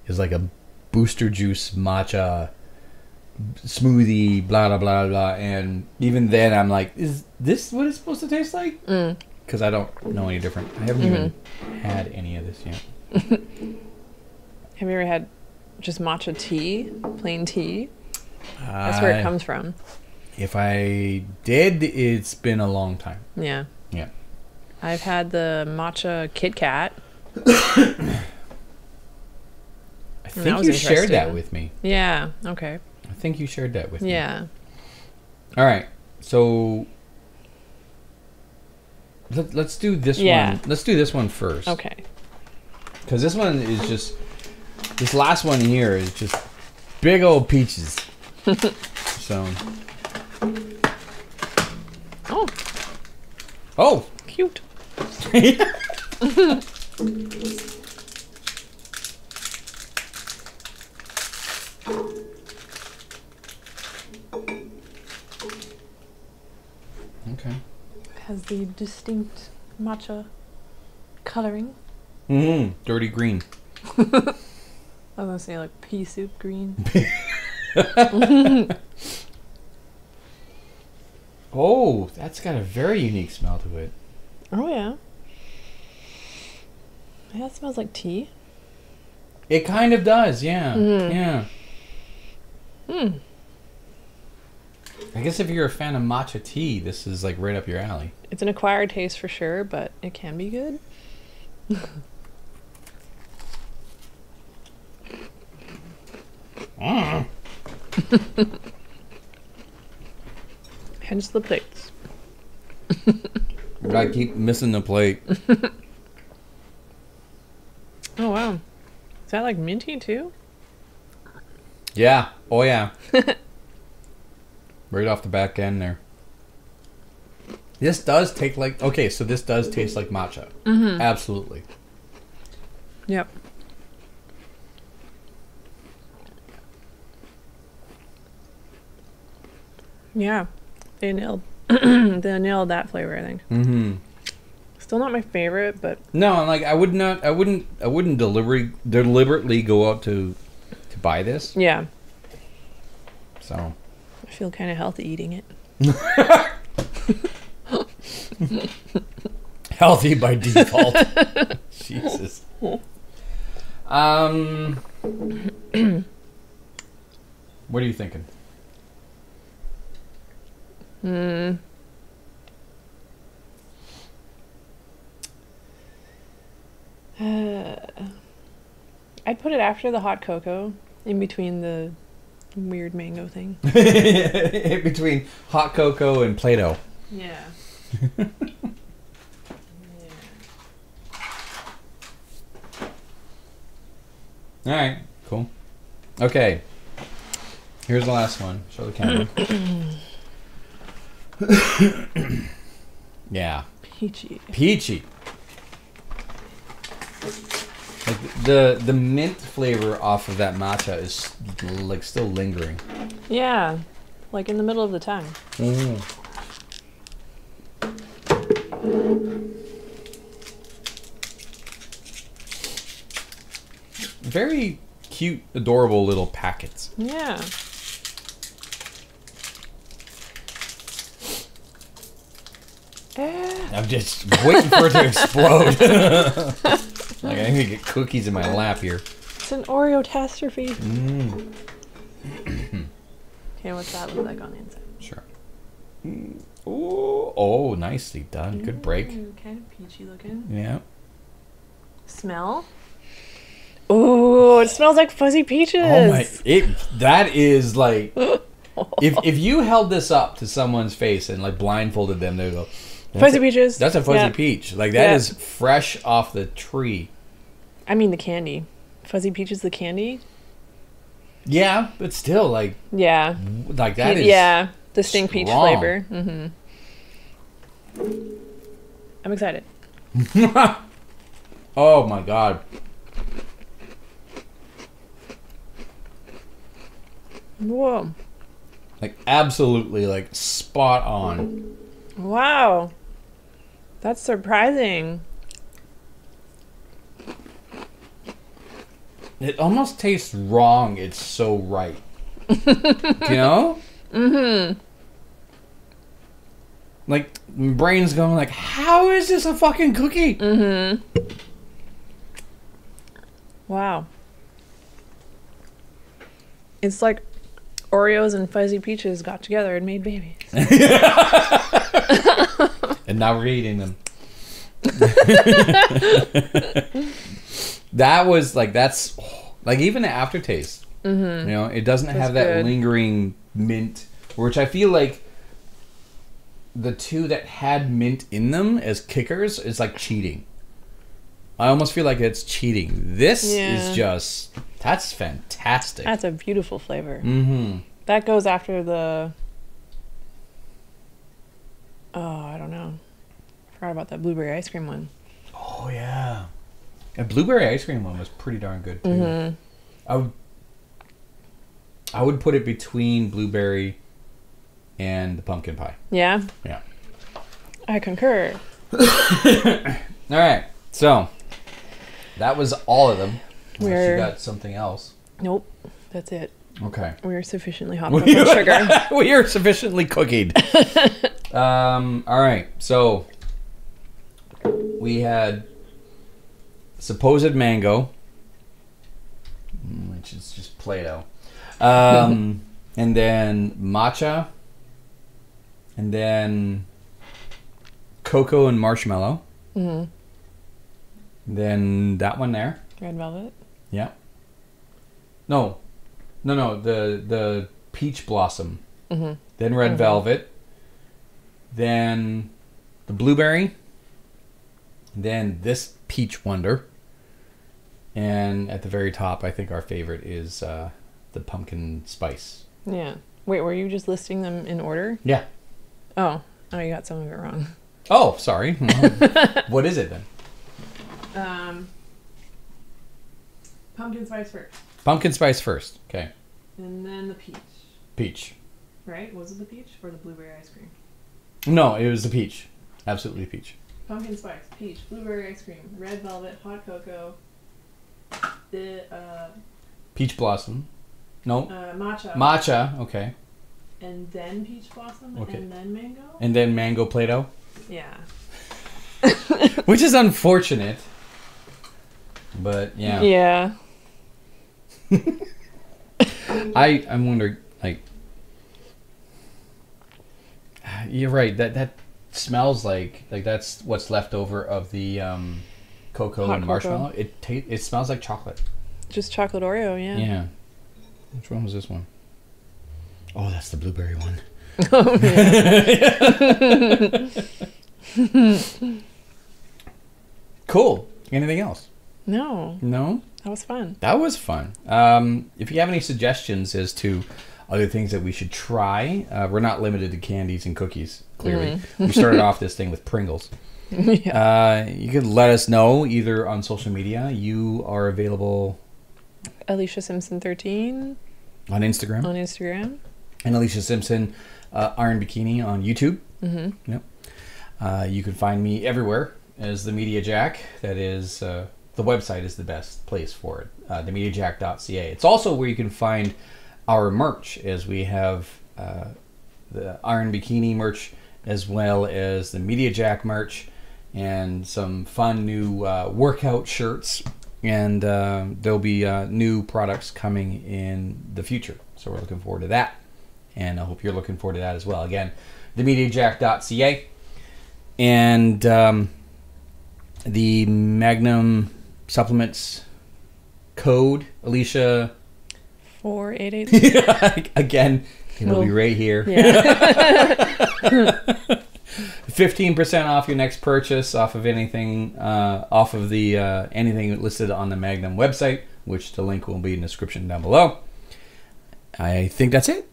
is like a booster juice matcha smoothie, blah, blah, blah, blah. And even then I'm like, is this what it's supposed to taste like? Because I don't know any different. I haven't even had any of this yet. Have you ever had just matcha tea, plain tea? That's where it comes from. If I did, it's been a long time. Yeah. Yeah. I've had the matcha Kit Kat. I think you shared that with me. Yeah. Okay. I think you shared that with me. Yeah. All right. So let's do this one. Let's do this one first. Okay. Because this one is just, this last one here is just big old peaches. So. Oh. Oh. Cute. Okay. It has the distinct matcha coloring. Mm-hmm. Dirty green. I was gonna say like pea soup green. Oh, that's got a very unique smell to it. Oh yeah. Yeah, it smells like tea. It kind of does, yeah. Mm. Yeah. Hmm. I guess if you're a fan of matcha tea, this is like right up your alley. It's an acquired taste for sure, but it can be good. Mm. Hence the plates. I keep missing the plate. Oh wow, is that like minty too? Yeah. Oh yeah. Right off the back end there. This does take like, okay, so this does taste like matcha. Mm-hmm. Absolutely. Yep. Yeah, they nailed that flavor, I think. Mm-hmm. Still not my favorite, but no, like I wouldn't deliberately go out to buy this. Yeah. So I feel kind of healthy eating it. Healthy by default. Jesus. What are you thinking? Hmm. I'd put it after the hot cocoa, in between the weird mango thing. In between hot cocoa and Play-Doh. Yeah. Yeah. All right. Cool. Okay. Here's the last one. Show the camera. Yeah. Peachy. Peachy. Like the mint flavor off of that matcha is like still lingering. Yeah, like in the middle of the tongue. Mm. Very cute, adorable little packets. Yeah. I'm just waiting for it to explode. Like I'm gonna get cookies in my lap here. It's an Oreo catastrophe. Mm. Okay, what's that look like on the inside? Sure. Mm. Ooh, oh, nicely done. Mm, good break. Kind of peachy looking. Yeah. Smell. Ooh, it smells like fuzzy peaches. Oh my! That is like. If you held this up to someone's face and like blindfolded them, they'd go, fuzzy peaches. That's a fuzzy peach. Like that is fresh off the tree. I mean the candy. Fuzzy peaches, the candy. Yeah, but still like. Yeah. Like that is. Yeah, distinct peach flavor. Mm-hmm. I'm excited. Oh my god. Whoa. Like absolutely, like spot on. Wow, that's surprising. It almost tastes wrong. It's so right. You know? Mm-hmm. Like my brain's going like, how is this a fucking cookie? Mm-hmm. Wow. It's like Oreos and fuzzy peaches got together and made babies. And now we're eating them. That was like, that's like even the aftertaste. Mm-hmm. You know, it doesn't have that lingering mint, which I feel like the two that had mint in them as kickers is like cheating. I almost feel like it's cheating. This is just, that's fantastic. That's a beautiful flavor. Mm-hmm. That goes after the, oh, I don't know. I forgot about that blueberry ice cream one. Oh. Oh yeah, and blueberry ice cream one was pretty darn good too. Mm-hmm. I would put it between blueberry and the pumpkin pie. Yeah. Yeah. I concur. All right, so that was all of them. Unless you got something else. Nope, that's it. Okay. We are sufficiently hopped up on sugar. We are sufficiently cookied. All right, so we had supposed mango, which is just Play-Doh, and then matcha, and then cocoa and marshmallow. Mm-hmm. Then that one there. Red velvet. Yeah. No. No, no, the peach blossom, mm-hmm. then red mm-hmm. velvet, then the blueberry, then this peach wonder, and at the very top, I think our favorite is the pumpkin spice. Yeah. Wait, were you just listing them in order? Yeah. Oh, oh, you got some of it wrong. Oh, sorry. What is it then? Pumpkin spice first. Pumpkin spice first, okay. And then the peach. Peach. Right? Was it the peach or the blueberry ice cream? No, it was the peach. Absolutely peach. Pumpkin spice, peach, blueberry ice cream, red velvet, hot cocoa, the peach blossom. No. Matcha. Matcha, okay. And then peach blossom, okay. And then mango. And then mango Play-Doh. Yeah. Which is unfortunate, but yeah. Yeah. I'm wondering, like, you're right, that smells like that's what's left over of the cocoa and marshmallow. It smells like chocolate. Just chocolate Oreo, yeah. Yeah. Which one was this one? Oh, that's the blueberry one. Oh, yeah. Cool. Anything else? No. No? That was fun. That was fun. If you have any suggestions as to other things that we should try, we're not limited to candies and cookies, clearly. We started off this thing with Pringles. Yeah. You could let us know either on social media. You are available... Alicia Simpson 13. On Instagram. On Instagram. And Alicia Simpson, Iron Bikini on YouTube. Mm-hmm. Yep. You can find me everywhere as The Media Jack. That is... the website is the best place for it. Themediajack.ca. It's also where you can find our merch, as we have the Iron Bikini merch as well as the Media Jack merch and some fun new workout shirts. And there'll be new products coming in the future. So we're looking forward to that. And I hope you're looking forward to that as well. Again, themediajack.ca. And the Magnum... Supplements code Alicia 4886. Again, it'll be right here. Yeah. 15% off your next purchase off of anything, off of the anything listed on the Magnum website, which the link will be in the description down below. I think that's it.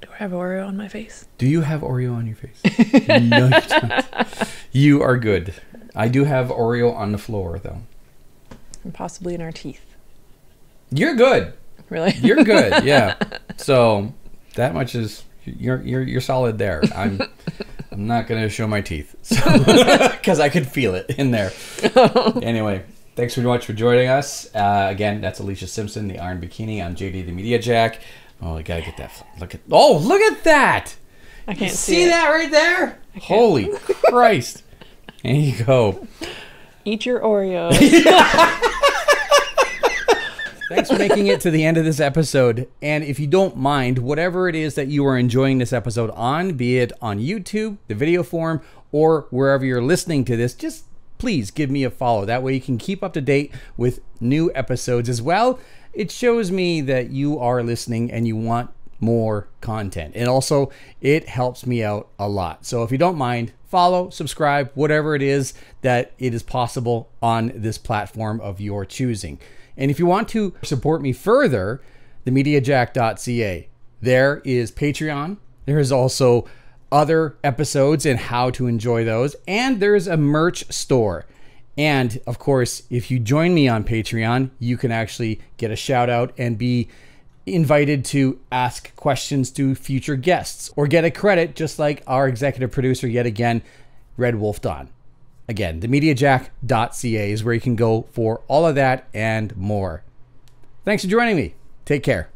Do I have Oreo on my face? Do you have Oreo on your face? No, you don't. You are good. I do have Oreo on the floor, though. And possibly in our teeth. You're good. Really? You're good, yeah. So that much is, you're solid there. I'm not going to show my teeth. Because I could feel it in there. Anyway, thanks very much for joining us. Again, that's Alicia Simpson, the Iron Bikini. I'm JD, the Media Jack. Oh, I got to get that. Look at that. I can't see that right there? Holy Christ. There you go. Eat your Oreos. Thanks for making it to the end of this episode. And if you don't mind, whatever it is that you are enjoying this episode on, be it on YouTube, the video form, or wherever you're listening to this, just please give me a follow. That way you can keep up to date with new episodes as well. It shows me that you are listening and you want more content. And also, it helps me out a lot. So if you don't mind, follow, subscribe, whatever it is that it is possible on this platform of your choosing. And if you want to support me further, themediajack.ca. There is Patreon. There is also other episodes and how to enjoy those. And there is a merch store. And of course, if you join me on Patreon, you can actually get a shout out and be invited to ask questions to future guests or get a credit, just like our executive producer yet again, Red Wolf Dawn. Again, Themediajack.ca is where you can go for all of that and more. Thanks for joining me. Take care.